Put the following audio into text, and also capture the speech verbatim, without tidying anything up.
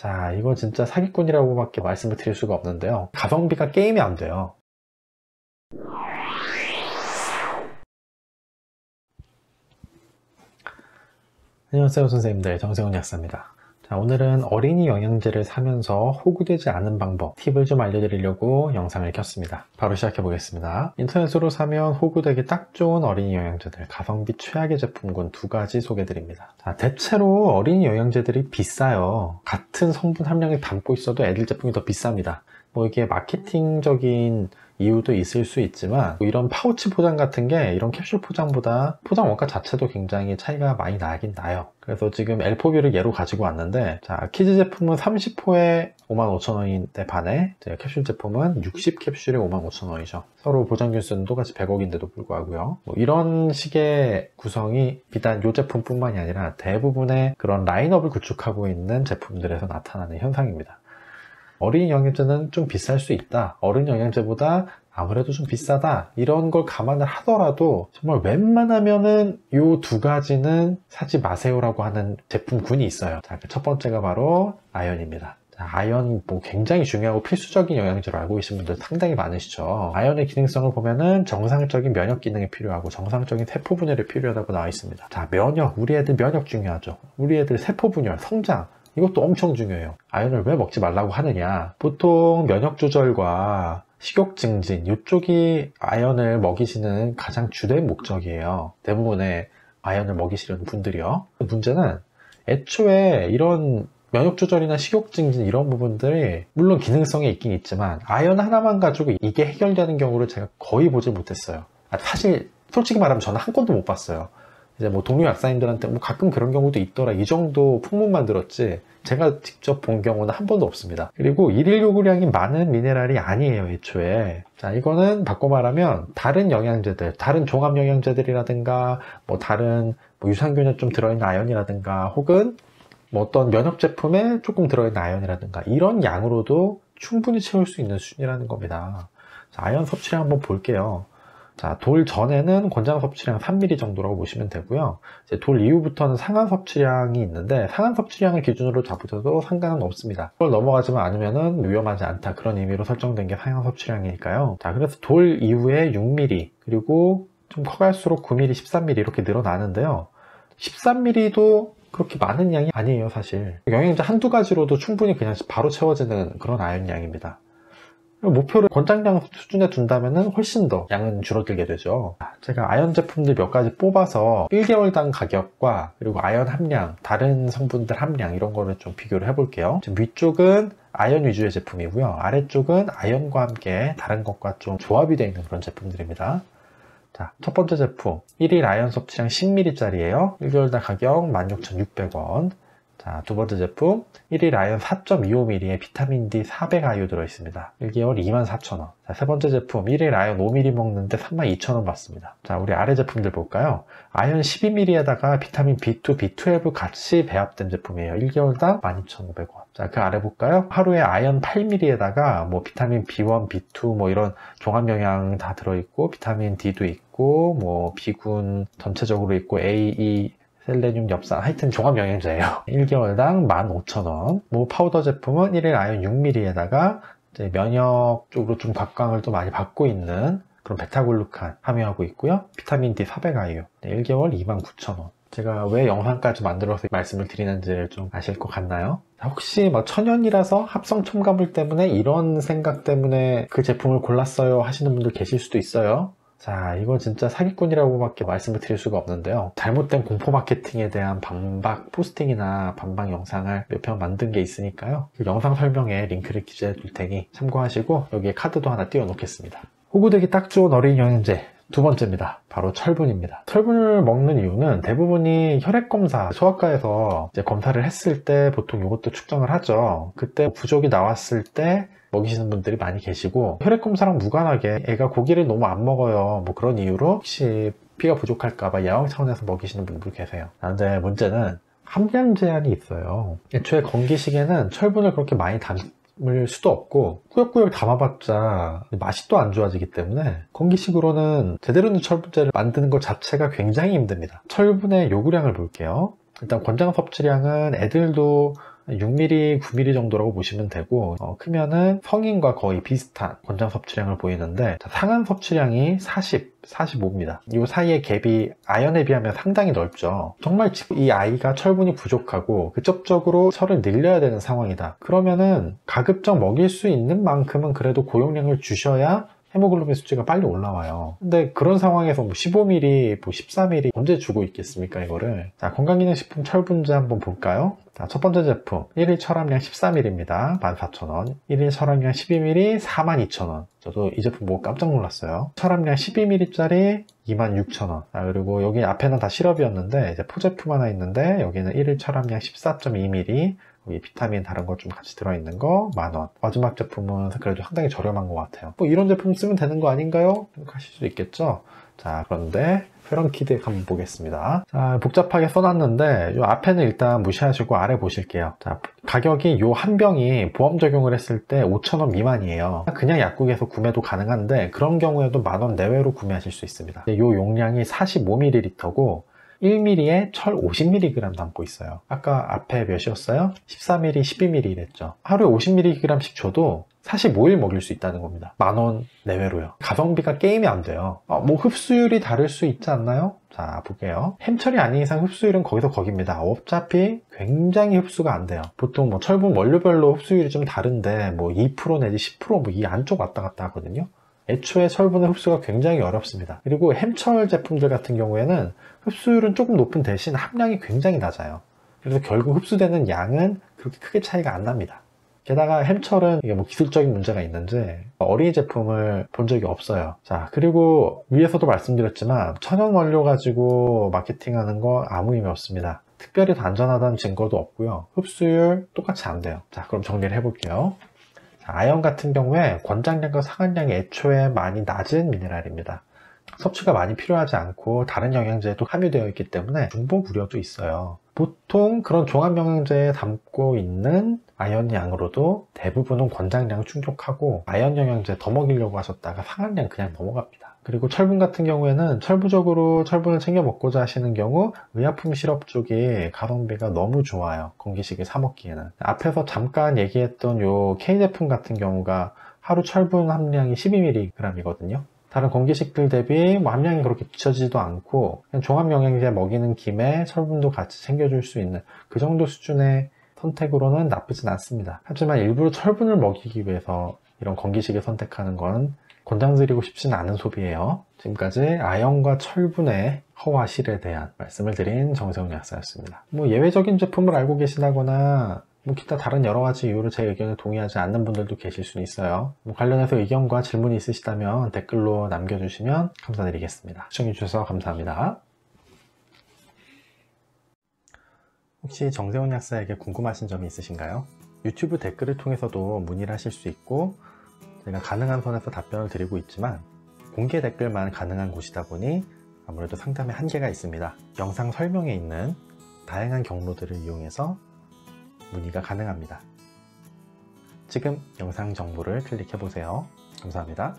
자, 이거 진짜 사기꾼이라고밖에 말씀을 드릴 수가 없는데요. 가성비가 게임이 안 돼요. 안녕하세요, 선생님들. 정세운 약사입니다. 자, 오늘은 어린이 영양제를 사면서 호구되지 않은 방법, 팁을 좀 알려드리려고 영상을 켰습니다. 바로 시작해 보겠습니다. 인터넷으로 사면 호구되기 딱 좋은 어린이 영양제들, 가성비 최악의 제품군 두 가지 소개드립니다. 자, 대체로 어린이 영양제들이 비싸요. 같은 성분 함량을 담고 있어도 애들 제품이 더 비쌉니다. 뭐 이게 마케팅적인 이유도 있을 수 있지만 뭐 이런 파우치 포장 같은 게 이런 캡슐 포장보다 포장 원가 자체도 굉장히 차이가 많이 나긴 나요. 그래서 지금 엘포뷰를 예로 가지고 왔는데, 자, 키즈 제품은 삼십 포에 오만 오천 원인데 반해 이제 캡슐 제품은 육십 캡슐에 오만 오천 원이죠 서로 보장균수는 똑같이 백억인데도 불구하고요. 뭐 이런 식의 구성이 비단 이 제품뿐만이 아니라 대부분의 그런 라인업을 구축하고 있는 제품들에서 나타나는 현상입니다. 어린이 영양제는 좀 비쌀 수 있다, 어른 영양제보다 아무래도 좀 비싸다, 이런 걸 감안을 하더라도 정말 웬만하면은 이 두 가지는 사지 마세요라고 하는 제품군이 있어요. 자, 첫 번째가 바로 아연입니다. 아연 뭐 굉장히 중요하고 필수적인 영양제로 알고 계신 분들 상당히 많으시죠. 아연의 기능성을 보면은 정상적인 면역 기능이 필요하고 정상적인 세포 분열이 필요하다고 나와 있습니다. 자, 면역, 우리 애들 면역 중요하죠. 우리 애들 세포 분열, 성장, 이것도 엄청 중요해요. 아연을 왜 먹지 말라고 하느냐, 보통 면역 조절과 식욕 증진, 이쪽이 아연을 먹이시는 가장 주된 목적이에요. 대부분의 아연을 먹이시는 분들이요. 문제는 애초에 이런 면역 조절이나 식욕 증진 이런 부분들이 물론 기능성이 있긴 있지만 아연 하나만 가지고 이게 해결되는 경우를 제가 거의 보질 못했어요. 사실 솔직히 말하면 저는 한 건도 못 봤어요. 이제 뭐 동료 약사님들한테 뭐 가끔 그런 경우도 있더라, 이 정도 풍문만 들었지 제가 직접 본 경우는 한 번도 없습니다. 그리고 일일 요구량이 많은 미네랄이 아니에요, 애초에. 자, 이거는 바꿔 말하면 다른 영양제들, 다른 종합 영양제들이라든가 뭐 다른 뭐 유산균에 좀 들어있는 아연이라든가 혹은 뭐 어떤 면역 제품에 조금 들어있는 아연이라든가 이런 양으로도 충분히 채울 수 있는 수준이라는 겁니다. 자, 아연 섭취량 한번 볼게요. 자, 돌 전에는 권장 섭취량 삼 밀리리터 정도라고 보시면 되고요. 이제 돌 이후부터는 상한 섭취량이 있는데 상한 섭취량을 기준으로 잡으셔도 상관은 없습니다. 그걸 넘어가지만 않으면은 위험하지 않다, 그런 의미로 설정된 게 상한 섭취량이니까요. 자, 그래서 돌 이후에 육 밀리리터, 그리고 좀 커갈수록 구 밀리리터, 십삼 밀리리터 이렇게 늘어나는데요. 십삼 밀리리터도 그렇게 많은 양이 아니에요, 사실. 영양제 한두 가지로도 충분히 그냥 바로 채워지는 그런 아연 양입니다. 목표를 권장량 수준에 둔다면 훨씬 더 양은 줄어들게 되죠. 제가 아연 제품들 몇 가지 뽑아서 일 개월당 가격과 그리고 아연 함량, 다른 성분들 함량 이런 거를 좀 비교를 해볼게요. 지금 위쪽은 아연 위주의 제품이고요. 아래쪽은 아연과 함께 다른 것과 좀 조합이 되어 있는 그런 제품들입니다. 자, 첫 번째 제품 일 일 아연 섭취량 십 밀리리터짜리예요. 일 개월당 가격 만 육천육백 원. 자, 두 번째 제품 일 일 아연 사 점 이오 밀리리터에 비타민 디 사백 아이유 들어있습니다. 일 개월 이만 사천 원. 자, 세 번째 제품 일 일 아연 오 밀리리터 먹는데 삼만 이천 원 받습니다. 자, 우리 아래 제품들 볼까요? 아연 십이 밀리리터에다가 비타민 비 투, 비 십이 같이 배합된 제품이에요. 일 개월당 만 이천오백 원. 자, 그 아래 볼까요? 하루에 아연 팔 밀리리터에다가 뭐 비타민 비 일, 비 이 뭐 이런 종합 영양 다 들어있고 비타민 디도 있고 뭐 B군 전체적으로 있고 A, E, 셀레늄, 엽산, 하여튼 종합 영양제예요. 일 개월당 만 오천 원. 뭐 파우더 제품은 일 일 아연 육 밀리리터에다가 이제 면역 쪽으로 좀 각광을 또 많이 받고 있는 그런 베타글루칸 함유하고 있고요. 비타민 디 사백 아이유. 일 개월 이만 구천 원. 제가 왜 영상까지 만들어서 말씀을 드리는지를 좀 아실 것 같나요? 혹시 막 천연이라서 합성 첨가물 때문에, 이런 생각 때문에 그 제품을 골랐어요 하시는 분들 계실 수도 있어요. 자, 이건 진짜 사기꾼이라고밖에 말씀을 드릴 수가 없는데요. 잘못된 공포 마케팅에 대한 반박 포스팅이나 반박 영상을 몇 편 만든 게 있으니까요. 그 영상 설명에 링크를 기재해 둘 테니 참고하시고 여기에 카드도 하나 띄워 놓겠습니다. 호구되기 딱 좋은 어린이 영양제 두 번째입니다. 바로 철분입니다. 철분을 먹는 이유는 대부분이 혈액검사, 소아과에서 이제 검사를 했을 때 보통 이것도 측정을 하죠. 그때 부족이 나왔을 때 먹이시는 분들이 많이 계시고, 혈액검사랑 무관하게 애가 고기를 너무 안 먹어요, 뭐 그런 이유로 혹시 피가 부족할까봐 야영 차원에서 먹이시는 분들 계세요. 근데 문제는 함량 제한이 있어요. 애초에 건기식에는 철분을 그렇게 많이 담을 수도 없고 꾸역꾸역 담아봤자 맛이 또 안 좋아지기 때문에 건기식으로는 제대로 된 철분제를 만드는 것 자체가 굉장히 힘듭니다. 철분의 요구량을 볼게요. 일단 권장 섭취량은 애들도 육 밀리미터, 구 밀리미터 정도라고 보시면 되고, 어, 크면은 성인과 거의 비슷한 권장 섭취량을 보이는데, 자, 상한 섭취량이 사십, 사십오입니다. 이 사이의 갭이 아연에 비하면 상당히 넓죠. 정말 이 아이가 철분이 부족하고 직접적으로 철을 늘려야 되는 상황이다. 그러면은 가급적 먹일 수 있는 만큼은 그래도 고용량을 주셔야 헤모글로빈 수치가 빨리 올라와요. 근데 그런 상황에서 뭐 십오 밀리미터, 뭐 십사 밀리미터 언제 주고 있겠습니까, 이거를. 자, 건강기능식품 철분제 한번 볼까요? 자, 첫 번째 제품 일 일 철함량 십사 밀리미터입니다. 만 사천 원. 일 일 철함량 십이 밀리미터 사만 이천 원. 저도 이 제품 보고 깜짝 놀랐어요. 철함량 십이 밀리미터짜리 이만 육천 원. 자, 그리고 여기 앞에는 다 시럽이었는데 이제 포제품 하나 있는데 여기는 일 일 철함량 십사 점 이 밀리미터. 이 비타민 다른 것 좀 같이 들어있는 거 만 원. 마지막 제품은 그래도 상당히 저렴한 것 같아요. 뭐 이런 제품 쓰면 되는 거 아닌가요? 하실 수 있겠죠? 자, 그런데 페론키드 한번 보겠습니다. 자, 복잡하게 써놨는데 이 앞에는 일단 무시하시고 아래 보실게요. 자, 가격이 이 한 병이 보험 적용을 했을 때 오천 원 미만이에요. 그냥 약국에서 구매도 가능한데 그런 경우에도 만 원 내외로 구매하실 수 있습니다. 이 용량이 사십오 밀리리터고 일 밀리리터에 철 오십 밀리그램 담고 있어요. 아까 앞에 몇이었어요? 십사 밀리리터, 십이 밀리리터 이랬죠. 하루에 오십 밀리그램씩 줘도 사십오 일 먹일 수 있다는 겁니다. 만 원 내외로요. 가성비가 게임이 안 돼요. 어, 뭐 흡수율이 다를 수 있지 않나요? 자, 볼게요. 햄철이 아닌 이상 흡수율은 거기서 거깁니다. 어차피 굉장히 흡수가 안 돼요. 보통 뭐 철분 원료별로 흡수율이 좀 다른데 뭐 이 퍼센트 내지 십 퍼센트 뭐 이 안쪽 왔다 갔다 하거든요. 애초에 철분의 흡수가 굉장히 어렵습니다. 그리고 햄철 제품들 같은 경우에는 흡수율은 조금 높은 대신 함량이 굉장히 낮아요. 그래서 결국 흡수되는 양은 그렇게 크게 차이가 안 납니다. 게다가 햄철은 이게 뭐 기술적인 문제가 있는지 어린이 제품을 본 적이 없어요. 자, 그리고 위에서도 말씀드렸지만 천연 원료 가지고 마케팅하는 거 아무 의미 없습니다. 특별히 더 안전하다는 증거도 없고요. 흡수율 똑같이 안 돼요. 자, 그럼 정리를 해볼게요. 아연 같은 경우에 권장량과 상한량이 애초에 많이 낮은 미네랄입니다. 섭취가 많이 필요하지 않고 다른 영양제에도 함유되어 있기 때문에 중복 우려도 있어요. 보통 그런 종합영양제에 담고 있는 아연 양으로도 대부분은 권장량을 충족하고 아연 영양제 더 먹이려고 하셨다가 상한량 그냥 넘어갑니다. 그리고 철분 같은 경우에는 철부적으로 철분을 챙겨 먹고자 하시는 경우 의약품 시럽 쪽이 가성비가 너무 좋아요. 건기식을 사 먹기에는. 앞에서 잠깐 얘기했던 요 K 제품 같은 경우가 하루 철분 함량이 십이 밀리그램 이거든요. 다른 건기식들 대비 뭐 함량이 그렇게 비춰지지도 않고 그냥 종합영양제 먹이는 김에 철분도 같이 챙겨줄 수 있는 그 정도 수준의 선택으로는 나쁘진 않습니다. 하지만 일부러 철분을 먹이기 위해서 이런 건기식을 선택하는 건 권장드리고 싶진 않은 소비예요. 지금까지 아연과 철분의 허와실에 대한 말씀을 드린 정세운 약사였습니다. 뭐 예외적인 제품을 알고 계시다거나 뭐 기타 다른 여러 가지 이유로 제 의견에 동의하지 않는 분들도 계실 수는 있어요. 뭐 관련해서 의견과 질문이 있으시다면 댓글로 남겨주시면 감사드리겠습니다. 시청해주셔서 감사합니다. 혹시 정세운 약사에게 궁금하신 점이 있으신가요? 유튜브 댓글을 통해서도 문의를 하실 수 있고 제가 가능한 선에서 답변을 드리고 있지만 공개 댓글만 가능한 곳이다 보니 아무래도 상담에 한계가 있습니다. 영상 설명에 있는 다양한 경로들을 이용해서 문의가 가능합니다. 지금 영상 정보를 클릭해보세요. 감사합니다.